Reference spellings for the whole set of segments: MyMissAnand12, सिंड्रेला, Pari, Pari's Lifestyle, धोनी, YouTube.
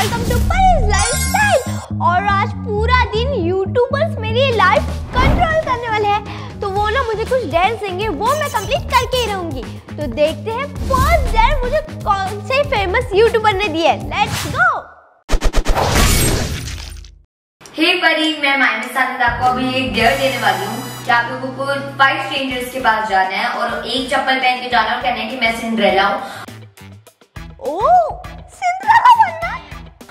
Welcome to परिज lifestyle. और आज पूरा दिन यूट्यूबर्स मेरी लाइफ कंट्रोल करने वाले हैं, तो वो ना मुझे कुछ डेयर देंगे, वो मैं कंप्लीट करके ही रहूंगी। तो देखते हैं फर्स्ट डेयर मुझे कौन से फेमस यूट्यूबर ने दिए। Let's go. हे परी, मैं माइनस आपको अभी एक डेयर देने वाली हूँ कि आप लोगों को 5 स्ट्रेंजर्स के पास जाना है और एक चप्पल पहन के जाना और कहना है कि मैं सिंड्रेला हूँ। सिंड्रेला बनना?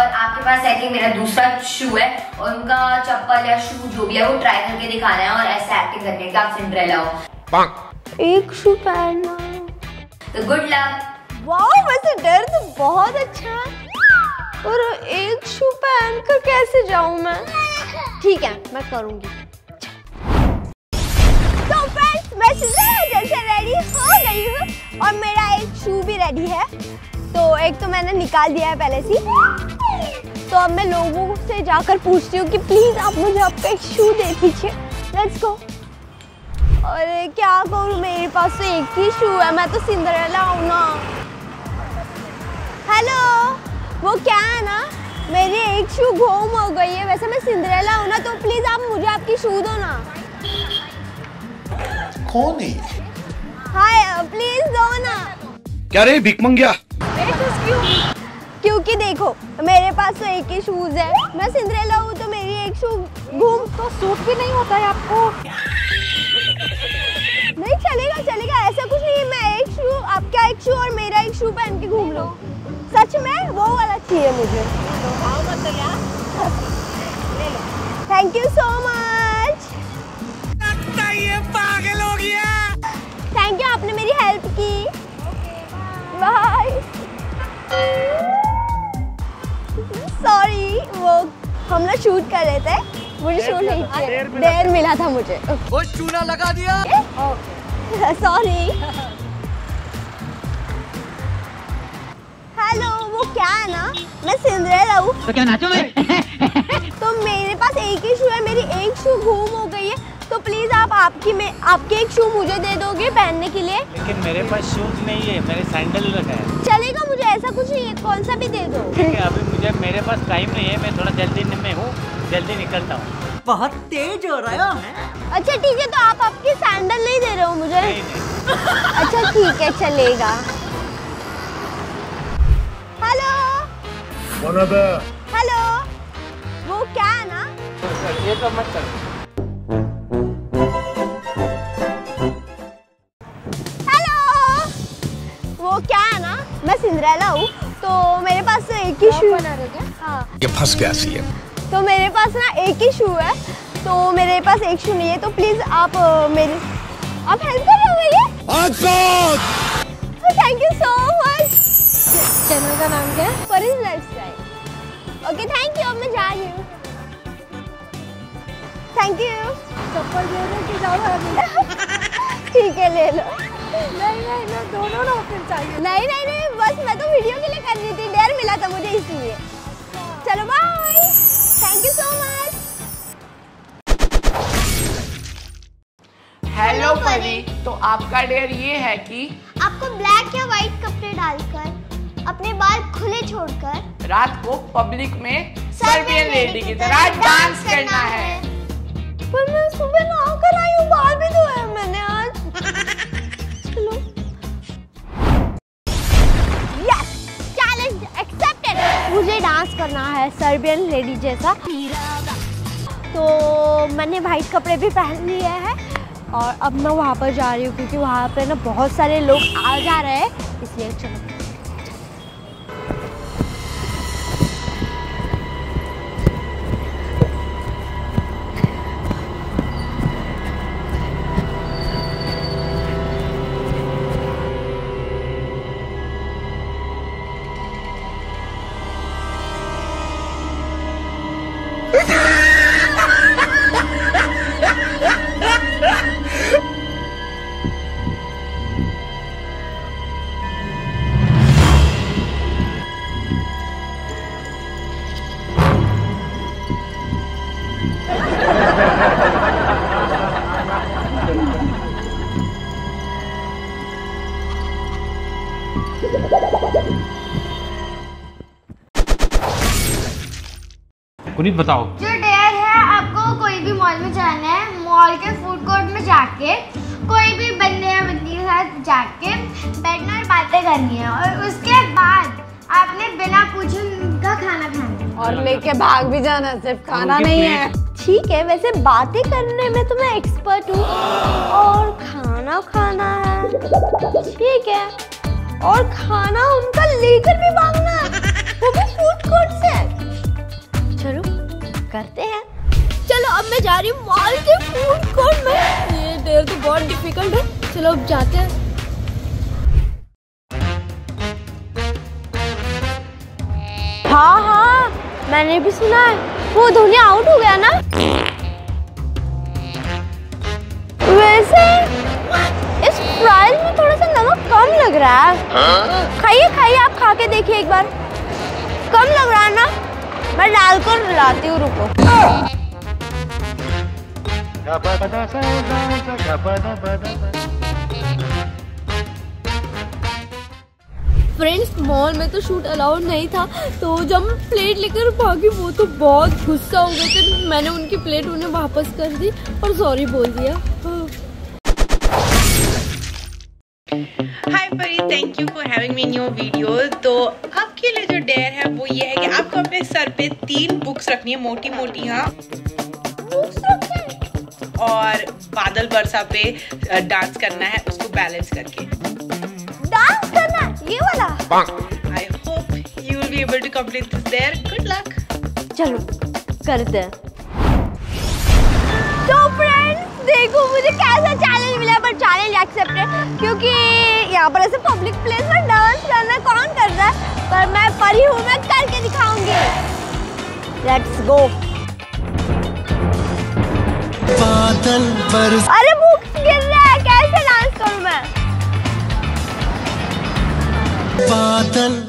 और आपके पास है कि मेरा दूसरा शू है और उनका चप्पल या शू जो भी है वो ट्राई करके दिखाना है और ऐसा एक्टिंग करने का आप सिंड्रेला हो। एक शू पहनना। तो गुड लक। वाओ, वैसे डर तो बहुत अच्छा है, और एक शू पहन कर कैसे जाऊं मैं? ठीक है, मैं करूंगी। तो फ्रेंड्स, मैं जैसे रेडी हो गई हूँ और मेरा एक शू भी रेडी है। तो एक तो मैंने निकाल दिया है पहले से, तो अब मैं लोगों से जाकर पूछती हूँ कि प्लीज आप मुझे आपका एक शू दे दीजिए। Let's go. और क्या करूँ, मेरे पास तो एक ही शू है, मैं तो सिंड्रेला हूँ ना। हेलो, वो क्या है ना, मेरी एक शू घोम हो गई है, वैसे मैं सिंड्रेला हूँ ना, तो प्लीज आप मुझे आपकी शू दो ना। कौन है? हाय, प्लीज दो ना। क्या रे, भीख मांग गया? क्योंकि देखो, मेरे पास तो एक ही शूज है, मैं सिंड्रेला हूँ, तो मेरी एक शू घूम तो सूट भी नहीं होता है आपको। नहीं, चलेगा चलेगा, ऐसा कुछ नहीं है। मैं एक शू, आपका एक शू और मेरा एक शू पहन के घूम लो। सच में वो वाला चाहिए मुझे। Thank you so much. पागल हो गया। थैंक यू, आपने मेरी हेल्प की। बाय। सॉरी, वो हम लोग शूट कर रहे थे, मुझे शूट नहीं किया, डेयर मिला था मुझे। वो चूना लगा दिया। सॉरी। हेलो, वो क्या है ना, मैं सिंड्रेला हूँ, तो क्या नाचो मैं? तो मेरे पास एक ही शू है, मेरी एक शू घूम हो गई है, तो प्लीज आप आपके एक शू मुझे दे दोगे पहनने के लिए? लेकिन मेरे पास शूज नहीं है, मेरे सैंडल रखा है। चलेगा, मुझे ऐसा कुछ नहीं है, कौन सा भी दे दो। ठीक है, अभी मुझे मेरे पास टाइम नहीं है, मैं थोड़ा जल्दी में हूँ, जल्दी निकलता हूँ। बहुत तेज हो रहा है। अच्छा ठीक है, तो आप आपके सैंडल नहीं दे रहे हो मुझे? अच्छा ठीक है, चलेगा। हेलो, वो क्या है ना, ये तो मत कर। हेलो, वो क्या है ना, मैं सिंड्रेला हूँ, तो मेरे पास तो एक ही शू है। हाँ, ये फंस गया सी है। तो मेरे पास ना एक ही शू है, तो मेरे पास एक शू नहीं है, तो प्लीज आप मेरी आप हेल्प कर रहे हो मेरी। Thank you so much. Channel का नाम क्या है? परिज लाइफस्टाइल। ओके, थैंक यू, अब मैं जा रही हूँ। Thank you. चप्पल ले लो कि जाओ? ठीक है, ले लो। नहीं नहीं नहीं, दोनों ना फिर चाहिए। नहीं नहीं नहीं, बस मैं तो वीडियो के लिए कर रही थी, डेयर मिला था मुझे इसलिए। चलो bye, thank you so much. Hello Pari, तो आपका डेयर ये है कि आपको ब्लैक या व्हाइट कपड़े डालकर अपने बाल खुले छोड़कर रात को पब्लिक में सर्बियन लेडी की तरह डांस करना है। पर मैं सुबह नहा कर आई हूँ, बाल भी धोए मैंने आज। चलो। Yes, challenge accepted. मुझे डांस करना है सर्बियन लेडी जैसा। तो मैंने व्हाइट कपड़े भी पहन लिए हैं और अब मैं वहाँ पर जा रही हूँ, क्योंकि वहाँ पर ना बहुत सारे लोग आ जा रहे हैं, इसलिए। चलो। पुनीत बताओ। जो डेयर है, आपको कोई भी मॉल में जाना है, मॉल के फूड कोर्ट में जाके कोई भी बंदे या बंदी के साथ जाके बैठना और बातें करनी है, और उसके बाद आपने बिना पूछे उनका खाना खाना और लेके भाग भी जाना, सिर्फ खाना नहीं है। ठीक है, वैसे बातें करने में तो मैं एक्सपर्ट हूँ, और खाना खाना है ठीक है, और खाना उनका लेकर भी भागना, वो भी फूड कोर्ट से। चलो करते हैं, चलो अब मैं जा रही हूँ मॉल के फूड कोर्ट में। ये डेयर तो बहुत डिफिकल्ट है, चलो अब जाते हैं। हाँ हाँ, मैंने भी सुना है वो धोनी आउट हो गया ना। वैसे इस फ्राइज में थोड़ा सा नमक कम लग रहा है। खाइए खाइए, आप खा के देखिए एक बार, कम लग रहा है ना, मैं डालकर मिलाती हूँ, रुको। फ्रेंड्स, मॉल में तो शूट अलाउड नहीं था, तो जब प्लेट लेकर भागी वो तो बहुत गुस्सा हो गए थे। मैंने उनकी प्लेट उन्हें वापस कर दी और सॉरी बोल दिया। Hi Farid, thank you for having me new video. तो आपके लिए जो डेयर है वो ये है कि आपको अपने सर पे 3 बुक्स रखनी है, मोटी मोटी। हाँ, और बादल बरसा पे डांस करना है, उसको बैलेंस करके डांस करना, ये वाला। I hope you will be able to complete this there. Good luck. चलो करते हैं। तो फ्रेंड्स देखो मुझे कैसा चैलेंज मिला, पर चैलेंज एक्सेप्टेड, क्योंकि यहाँ पर ऐसे पब्लिक प्लेस में डांस करना कौन कर रहा है, पर मैं परी हूँ, मैं करके दिखाऊंगी। Let's go. अरे बुक्स गिर रहा है, कैसे डांस करूँ मैं? बादल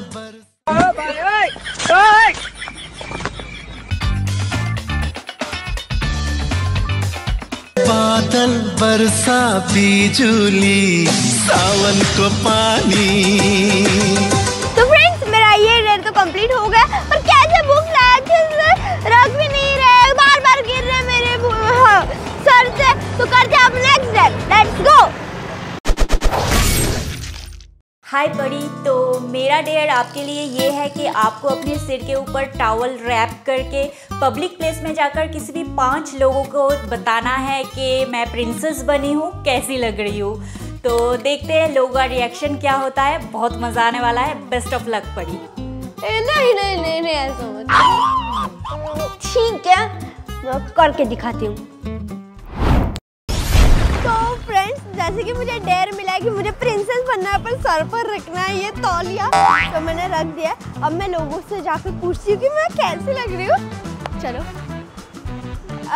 बरसा बिजुली सावन को पानी। तो फ्रेंड्स, मेरा ये डेयर तो कंप्लीट हो गया, पर कैसे बुक लाया, रख भी नहीं रहे, बार बार गिर रहे मेरे सर से। तो करते हैं अब next dare, let's go. Hi Pari, तो मेरा डेयर आपके लिए ये है कि आपको अपने सिर के ऊपर टॉवल रैप करके पब्लिक प्लेस में जाकर किसी भी 5 लोगों को बताना है कि मैं प्रिंसेस बनी हूँ, कैसी लग रही हूँ। तो देखते हैं लोगों का रिएक्शन क्या होता है, बहुत मज़ा आने वाला है। बेस्ट ऑफ लक परी। नहीं नहीं नहीं नहीं, ऐसा मत। ठीक है, मैं करके दिखाती हूँ। जैसे कि मुझे डेयर मिला है कि मुझे प्रिंसेस बनना है, पर सर पर रखना है ये तौलिया, तो मैंने रख दिया। अब मैं लोगों से जाकर पूछती हूँ कि मैं कैसी लग रही हूँ। चलो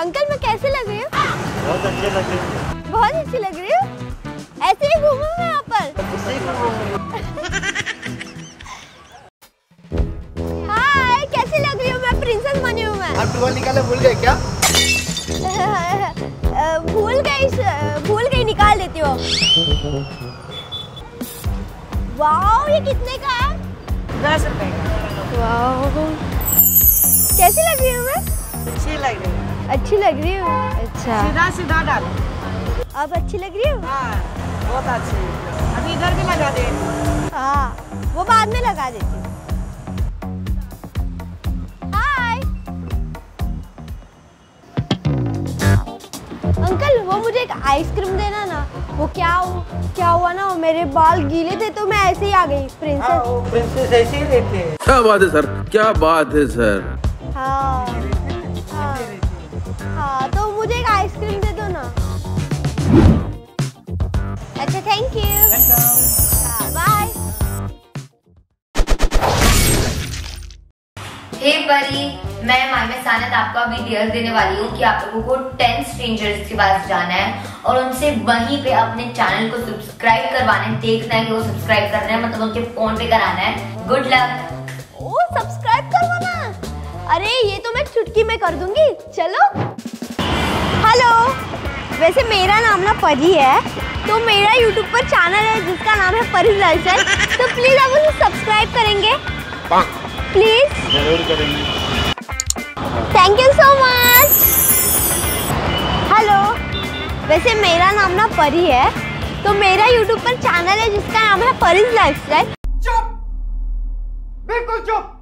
अंकल, मैं कैसे लग रही हूँ? बहुत अच्छी लग रही हूँ। बहुत अच्छी लग रही हूँ, ऐसे ही घूमूँ मैं यहाँ पर। हाय, कैसी लग रही हूँ मैं? प्रिंसेस बनी हूँ मैं। आप टॉवल निकालना भूल गए क्या? भूल गई, निकाल देती हो। वाओ, ये कितने का है? 10 रुपए। वाओ, कैसी लग रही हूँ मैं? अच्छी लग रही हूँ। अच्छी लग रही हूँ, अच्छा। सीधा सीधा डालो। अब अच्छी लग रही हूँ? हाँ, बहुत अच्छी। अभी इधर भी लगा दे। हाँ, वो बाद में लगा देती हूँ। अंकल, वो मुझे एक आइसक्रीम देना ना। वो क्या हुआ ना, मेरे बाल गीले थे तो मैं ऐसे ही आ गई प्रिंसेस। हाँ, वो प्रिंसेस ऐसे ही रहते हैं। क्या बात है सर, क्या बात है सर। हाँ हाँ हाँ, तो मुझे एक आइसक्रीम दे दो ना। अच्छा, थैंक यू, बाय। हे परी, मैं मायमे सानत आपका भी डेयर देने वाली हूँ कि आप लोगों को 10 स्ट्रेंजर्स के पास जाना है और उनसे वहीं पे अपने चैनल को सब्सक्राइब करवाने, देखना है कि वो सब्सक्राइब कर रहे हैं, मतलब उनके फोन पे कराना है। Good luck. ओ, सब्सक्राइब करवाना, अरे ये तो मैं चुटकी में कर दूंगी। चलो, हेलो। वैसे मेरा नाम ना परी है, तो मेरा यूट्यूब पर चैनल है जिसका नाम है परीज लाइफस्टाइल, तो प्लीज आप उसे सब्सक्राइब करेंगे? प्लीज, जरूर करेंगे। Thank you so much. Hello, वैसे मेरा नाम ना परी है, तो मेरा यूट्यूब पर चैनल है जिसका नाम है परीज लाइफस्टाइल। बिल्कुल चुप।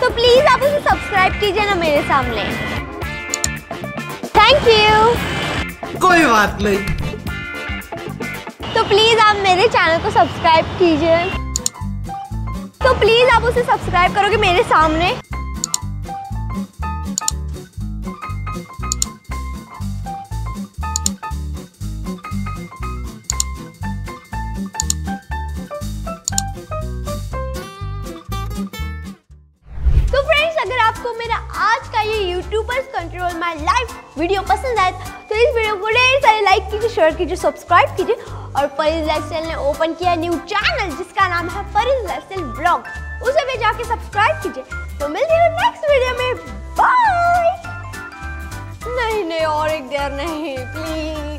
तो प्लीज आप उसे सब्सक्राइब कीजिए ना मेरे सामने। Thank you. कोई बात नहीं। तो प्लीज आप मेरे चैनल को सब्सक्राइब कीजिए। तो प्लीज आप उसे सब्सक्राइब करोगे मेरे सामने। तो फ्रेंड्स, अगर आपको मेरा आज का ये YouTubers control my life video पसंद आए तो इस वीडियो को ढेर सारे लाइक कीजिए, शेयर कीजिए, सब्सक्राइब कीजिए। और फरीज लाइफस्टाइल ने ओपन किया न्यू चैनल जिसका नाम है फरीज लाइफस्टाइल ब्लॉग, उसे भी जाके सब्सक्राइब कीजिए। तो मिलते हैं नेक्स्ट वीडियो में। बाय। नहीं और एक देर नहीं, प्लीज।